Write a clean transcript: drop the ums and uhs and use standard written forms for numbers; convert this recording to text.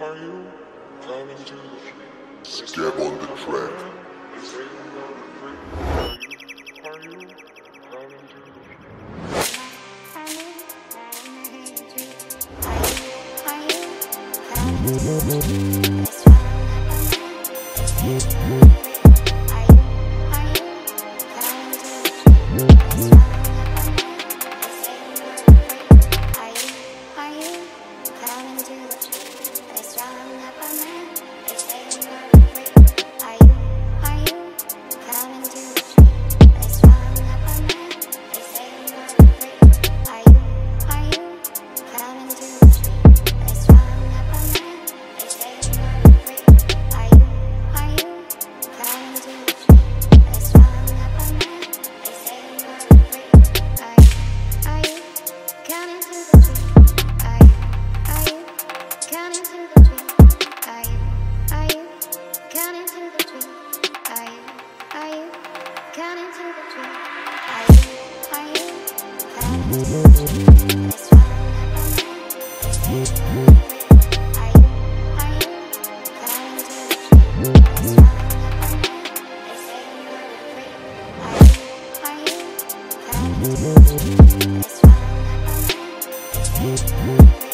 Step on the track. Are you